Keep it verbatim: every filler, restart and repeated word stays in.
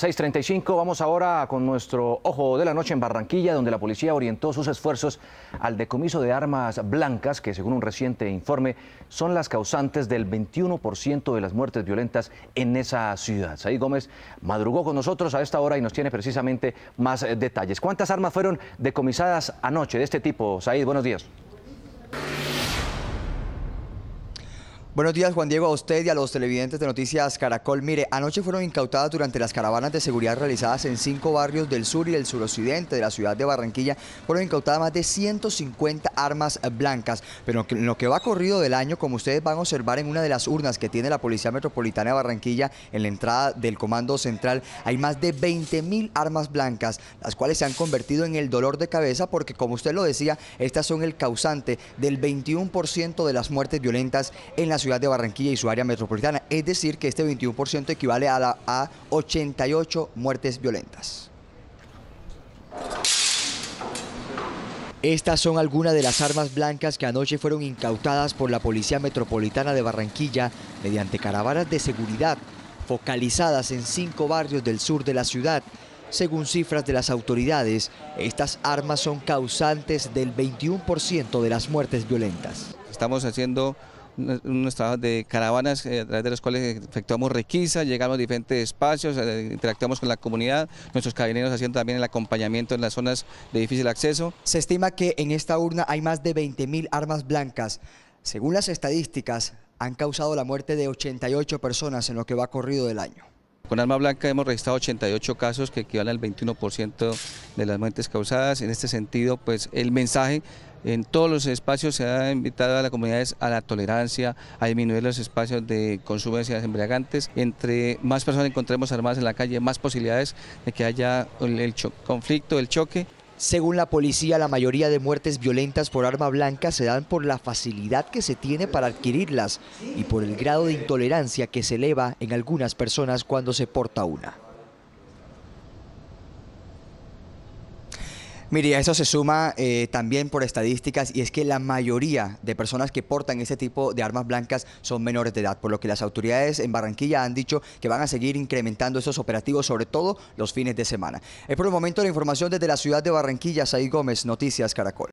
seis treinta y cinco, vamos ahora con nuestro ojo de la noche en Barranquilla, donde la policía orientó sus esfuerzos al decomiso de armas blancas que, según un reciente informe, son las causantes del veintiuno por ciento de las muertes violentas en esa ciudad. Saíd Gómez madrugó con nosotros a esta hora y nos tiene precisamente más detalles. ¿Cuántas armas fueron decomisadas anoche de este tipo? Saíd, buenos días. Buenos días, Juan Diego, a usted y a los televidentes de Noticias Caracol. Mire, anoche fueron incautadas durante las caravanas de seguridad realizadas en cinco barrios del sur y del suroccidente de la ciudad de Barranquilla, fueron incautadas más de ciento cincuenta armas blancas. Pero en lo que va corrido del año, como ustedes van a observar en una de las urnas que tiene la Policía Metropolitana de Barranquilla, en la entrada del Comando Central, hay más de veinte mil armas blancas, las cuales se han convertido en el dolor de cabeza porque, como usted lo decía, estas son el causante del veintiuno por ciento de las muertes violentas en la ciudad de Barranquilla y su área metropolitana, es decir que este veintiuno por ciento equivale a, la, a ochenta y ocho muertes violentas. Estas son algunas de las armas blancas que anoche fueron incautadas por la Policía Metropolitana de Barranquilla mediante caravanas de seguridad focalizadas en cinco barrios del sur de la ciudad. Según cifras de las autoridades, estas armas son causantes del veintiuno por ciento de las muertes violentas. Estamos haciendo unos trabajos de caravanas eh, a través de los cuales efectuamos requisas, llegamos a diferentes espacios, eh, interactuamos con la comunidad, nuestros carabineros haciendo también el acompañamiento en las zonas de difícil acceso. Se estima que en esta urna hay más de veinte mil armas blancas. Según las estadísticas, han causado la muerte de ochenta y ocho personas en lo que va corrido del año. Con arma blanca hemos registrado ochenta y ocho casos que equivalen al veintiuno por ciento de las muertes causadas. En este sentido, pues el mensaje en todos los espacios se ha invitado a las comunidades a la tolerancia, a disminuir los espacios de consumo de bebidas embriagantes. Entre más personas encontremos armadas en la calle, más posibilidades de que haya el conflicto, el choque. Según la policía, la mayoría de muertes violentas por arma blanca se dan por la facilidad que se tiene para adquirirlas y por el grado de intolerancia que se eleva en algunas personas cuando se porta una. Mire, a eso se suma eh, también por estadísticas, y es que la mayoría de personas que portan este tipo de armas blancas son menores de edad, por lo que las autoridades en Barranquilla han dicho que van a seguir incrementando estos operativos, sobre todo los fines de semana. Es por el momento la información desde la ciudad de Barranquilla. Saíd Gómez, Noticias Caracol.